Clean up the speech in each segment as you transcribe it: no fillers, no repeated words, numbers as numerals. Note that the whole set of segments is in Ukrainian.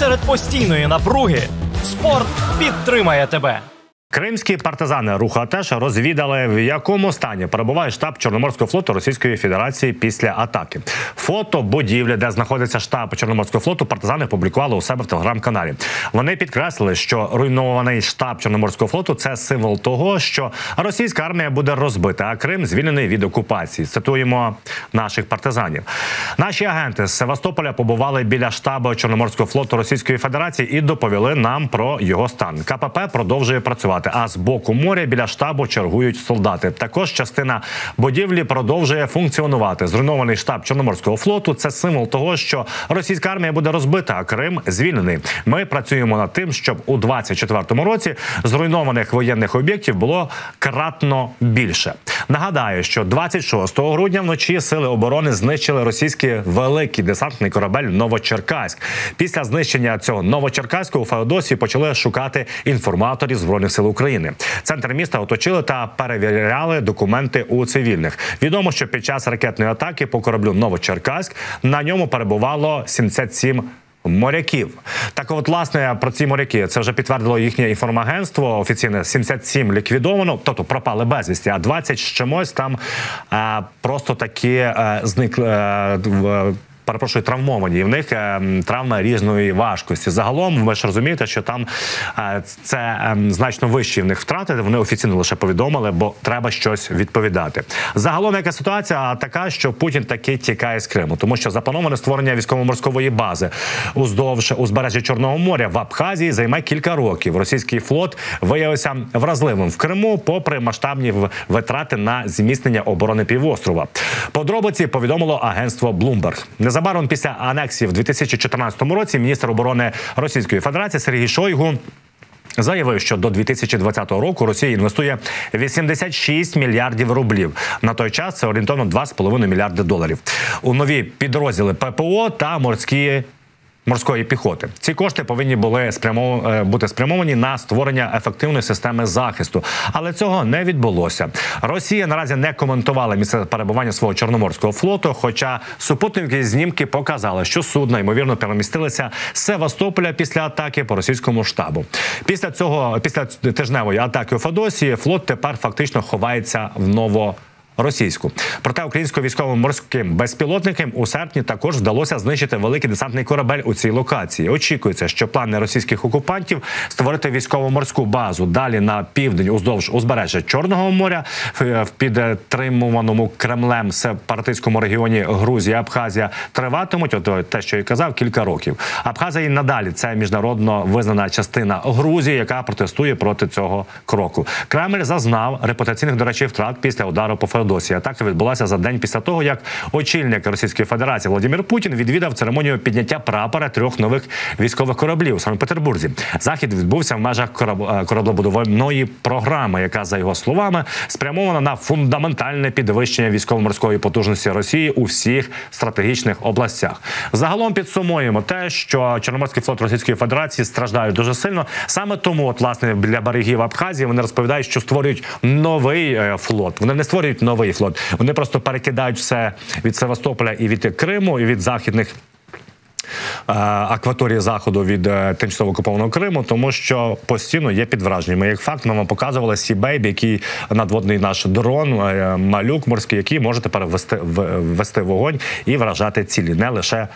серед постійної напруги спорт підтримає тебе. Кримські партизани руху Атеша розвідали, в якому стані перебуває штаб Чорноморського флоту Російської Федерації після атаки. Фото будівлі, де знаходиться штаб Чорноморського флоту, партизани публікували у себе в телеграм-каналі. Вони підкреслили, що руйнований штаб Чорноморського флоту – це символ того, що російська армія буде розбита, а Крим звільнений від окупації. Цитуємо наших партизанів. Наші агенти з Севастополя побували біля штабу Чорноморського флоту Російської Федерації і доповіли нам про його стан. КПП продовжує працювати, а з боку моря біля штабу чергують солдати. Також частина будівлі продовжує функціонувати. Зруйнований штаб Чорноморського флоту – це символ того, що російська армія буде розбита, а Крим звільнений. Ми працюємо над тим, щоб у 2024 році зруйнованих воєнних об'єктів було кратно більше. Нагадаю, що 26 грудня вночі сили оборони знищили російський великий десантний корабель «Новочеркаськ». Після знищення цього «Новочеркаську» у Феодосії почали шукати інформаторів Збройних сил України. Центр міста оточили та перевіряли документи у цивільних. Відомо, що під час ракетної атаки по кораблю «Новочеркаськ» на ньому перебувало 77 моряків. Так от, власне, про ці моряки. Це вже підтвердило їхнє інформагентство. Офіційно 77 ліквідовано, тобто пропали безвісті, а 20 з чимось там просто такі зникли, перепрошую, травмовані, і в них травма різної важкості. Загалом, ви ж розумієте, що там значно вищі в них втрати, вони офіційно лише повідомили, бо треба щось відповідати. Загалом, яка ситуація така, що Путін таки тікає з Криму, тому що заплановане створення військово-морської бази уздовж узбережжя Чорного моря в Абхазії займе кілька років. Російський флот виявився вразливим в Криму, попри масштабні витрати на зміцнення оборони півострова. Подробиці повідомило агентство Bloomberg. Незабаром після анексії в 2014 році міністр оборони Російської Федерації Сергій Шойгу заявив, що до 2020 року Росія інвестує 86 мільярдів рублів. На той час це орієнтовно 2,5 мільярди доларів. У нові підрозділи ППО та морської піхоти. Ці кошти повинні були бути спрямовані на створення ефективної системи захисту. Але цього не відбулося. Росія наразі не коментувала місце перебування свого Чорноморського флоту, хоча супутникові знімки показали, що судна, ймовірно, перемістилися з Севастополя після атаки по російському штабу. Після тижневої атаки у Феодосії флот тепер фактично ховається в Новоросійську. Проте українським військово-морським безпілотникам у серпні також вдалося знищити великий десантний корабель у цій локації. Очікується, що плани російських окупантів створити військово-морську базу далі на південь уздовж узбережжя Чорного моря в підтримуваному Кремлем сепаратистському регіоні Грузії, Абхазія триватимуть, от те, що я казав, кілька років. Абхазія і надалі це міжнародно визнана частина Грузії, яка протестує проти цього кроку. Кремль зазнав репутаційних, до речі, втрат після удару по Феодосії. Атака відбулася за день після того, як очільник Російської Федерації Володимир Путін відвідав церемонію підняття прапора трьох нових військових кораблів у Санкт Петербурзі. Захід відбувся в межах кораблебудівної програми, яка, за його словами, спрямована на фундаментальне підвищення військово-морської потужності Росії у всіх стратегічних областях. Загалом підсумуємо те, що Чорноморський флот Російської Федерації страждає дуже сильно. Саме тому, от, власне, для берегів Абхазії вони розповідають, що створюють новий флот. Вони не створюють новий флот. Вони просто перекидають все від Севастополя і від Криму, і від західних акваторії Заходу, від тимчасово окупованого Криму, тому що постійно є під враженнями. Як факт, ми вам показували Сі-Бейбі, який надводний наш дрон, малюк морський, який може тепер вести вогонь і вражати цілі, не лише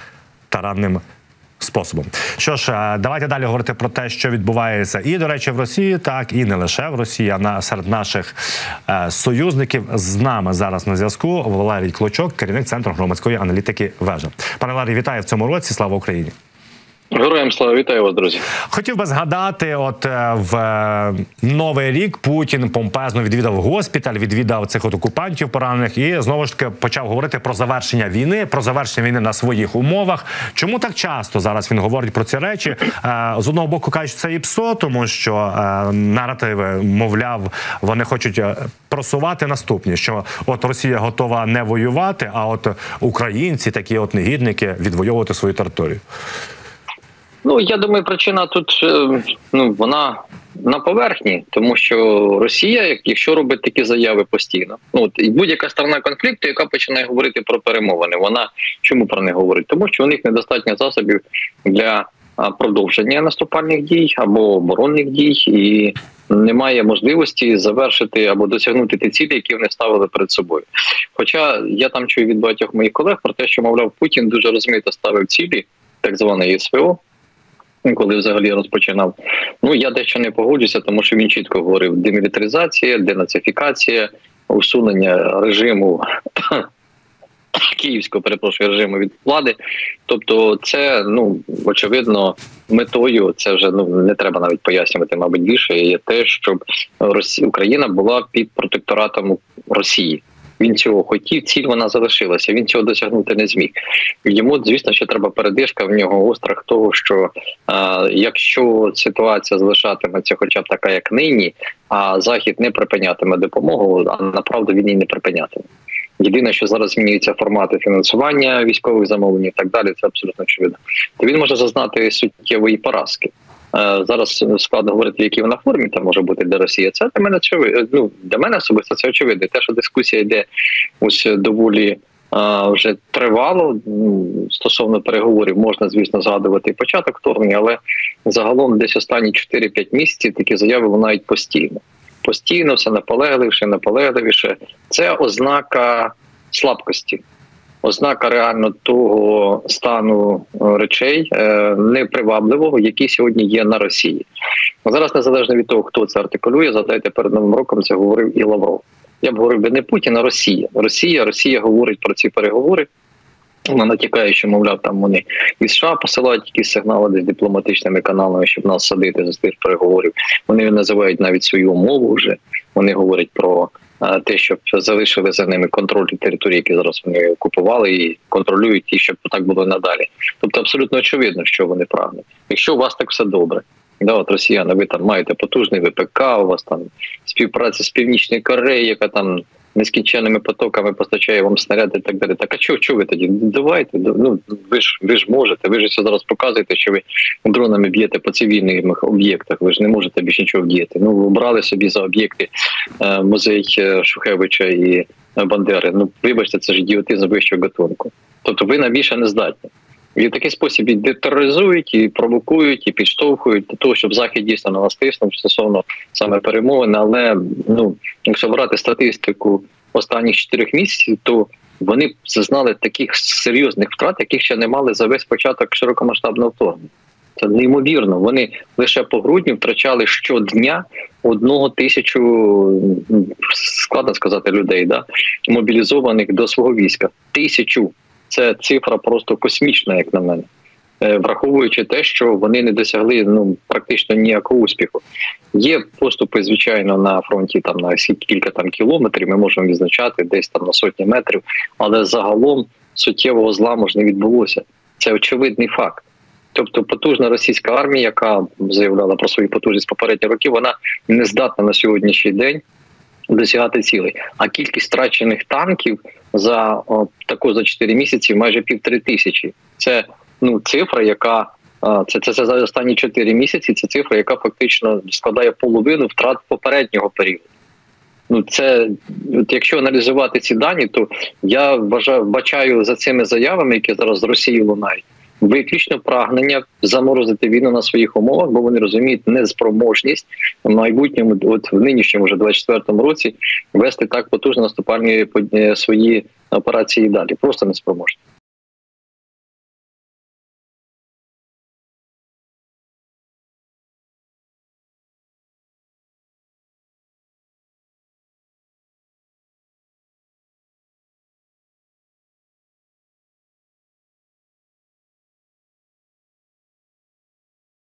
таранним способом. Що ж, давайте далі говорити про те, що відбувається і, до речі, в Росії, так, і не лише в Росії, а серед наших союзників. З нами зараз на зв'язку Валерій Клочок, керівник Центру громадської аналітики «Вежа». Пане Валерій, вітаю в цьому році. Слава Україні! Героям слава, вітаю вас, друзі. Хотів би згадати, от в Новий рік Путін помпезно відвідав госпіталь, відвідав цих от окупантів поранених і знову ж таки почав говорити про завершення війни на своїх умовах. Чому так часто зараз він говорить про ці речі? З одного боку, кажуть, що це і ПСО, тому що наративи, мовляв, вони хочуть просувати наступні, що от Росія готова не воювати, а от українці, такі от негідники, відвоювати свою територію. Ну, я думаю, причина тут, вона на поверхні, тому що Росія, якщо робить такі заяви постійно, і будь-яка сторона конфлікту, яка починає говорити про перемовини, вона чому про них говорить? Тому що у них недостатньо засобів для продовження наступальних дій або оборонних дій, і немає можливості завершити або досягнути ті цілі, які вони ставили перед собою. Хоча я там чую від багатьох моїх колег про те, що, мовляв, Путін дуже розмито ставив цілі, так званої СВО, коли взагалі розпочинав. Ну, я дещо не погоджуся, тому що він чітко говорив: демілітаризація, денацифікація, усунення режиму київського, перепрошую, режиму від влади. Тобто це, ну, очевидно, метою, це вже, ну, не треба навіть пояснювати, мабуть, більше, є те, щоб Україна була під протекторатом Росії. Він цього хотів, ціль вона залишилася, він цього досягнути не зміг. Йому, звісно, ще треба передишка, в нього острах того, що якщо ситуація залишатиметься хоча б така, як нині, а Захід не припинятиме допомогу, а направду він її не припинятиме. Єдине, що зараз змінюються формати фінансування військових замовлень і так далі, це абсолютно очевидно. То він може зазнати суттєвої поразки. Зараз складно говорити, які вона формі там може бути для Росії. Це для мене очевидно. Ну, для мене особисто це очевидно. Те, що дискусія йде ось доволі вже тривало стосовно переговорів, можна, звісно, згадувати і початок вторгнення, але загалом десь останні 4-5 місяців такі заяви лунають постійно. Постійно, все наполегливіше, наполегливіше. Це ознака слабкості. Ознака реально того стану речей непривабливого, який сьогодні є на Росії. Зараз, незалежно від того, хто це артикулює, згадайте, перед Новим роком це говорив і Лавров. Я б говорив би не Путін, а Росія. Росія говорить про ці переговори. Вона натякає, що, мовляв, там вони і США посилають якісь сигнали десь дипломатичними каналами, щоб нас садити за цих переговорів. Вони називають навіть свою умову вже. Вони говорять про те, щоб залишили за ними контроль території, які зараз вони окупували, і контролюють, і щоб так було надалі. Тобто абсолютно очевидно, що вони прагнуть. Якщо у вас так все добре, да, от росіяни, ви там маєте потужний ВПК, у вас там співпраця з Північною Кореєю, яка там нескінченними потоками постачає вам снаряди і так далі. Так а чого ви тоді? Давайте, ну, ви ж можете, ви ж зараз показуєте, що ви дронами б'єте по цивільних об'єктах, ви ж не можете більше нічого вдіяти. Ну, обрали собі за об'єкти музей Шухевича і Бандери. Ну, вибачте, це ж ідіотизм вищого гатунку. Тобто ви на більше не здатні. І в такий спосіб і детероризують, і провокують, і підштовхують до того, щоб Захід дійсно на нас тиснув стосовно саме перемовин. Але, ну, якщо брати статистику останніх 4 місяців, то вони зазнали таких серйозних втрат, яких ще не мали за весь початок широкомасштабного вторгнення. Це неймовірно. Вони лише по грудню втрачали щодня 1 тисячу, складно сказати, людей, да, мобілізованих до свого війська. 1000. Це цифра просто космічна, як на мене, враховуючи те, що вони не досягли, ну, практично ніякого успіху. Є поступи, звичайно, на фронті там на кілька там кілометрів, ми можемо відзначати десь там на сотні метрів, але загалом суттєвого зламу ж не відбулося. Це очевидний факт. Тобто потужна російська армія, яка заявляла про свою потужність попередні роки, вона не здатна на сьогоднішній день досягати цілей. А кількість втрачених танків за 4 місяці майже 1500. Це, ну, цифра, яка це за останні 4 місяці, це цифра, яка фактично складає половину втрат попереднього періоду. Ну, це, от якщо аналізувати ці дані, то я бачаю за цими заявами, які зараз з Росії лунають, виключно прагнення заморозити війну на своїх умовах, бо вони розуміють неспроможність в майбутньому, от в нинішньому вже 24-му році, вести так потужно наступальні свої операції далі. Просто неспроможні.